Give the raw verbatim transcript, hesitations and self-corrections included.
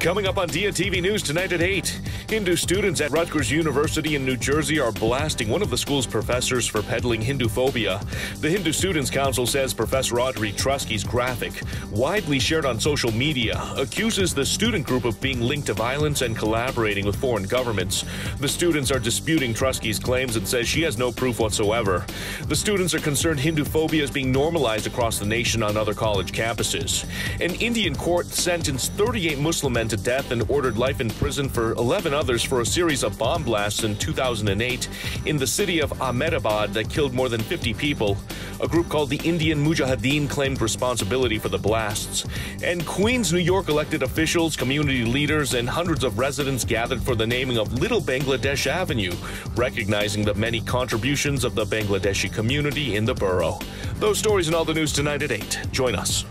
Coming up on Diya T V News tonight at eight, Hindu students at Rutgers University in New Jersey are blasting one of the school's professors for peddling Hinduphobia. The Hindu Students' Council says Professor Audrey Trusky's graphic, widely shared on social media, accuses the student group of being linked to violence and collaborating with foreign governments. The students are disputing Trusky's claims and says she has no proof whatsoever. The students are concerned Hinduphobia is being normalized across the nation on other college campuses. An Indian court sentenced thirty-eight Muslim men to death and ordered life in prison for eleven others for a series of bomb blasts in two thousand eight in the city of Ahmedabad that killed more than fifty people. A group called the Indian Mujahideen claimed responsibility for the blasts. And Queens, New York elected officials, community leaders, and hundreds of residents gathered for the naming of Little Bangladesh Avenue, recognizing the many contributions of the Bangladeshi community in the borough. Those stories and all the news tonight at eight. Join us.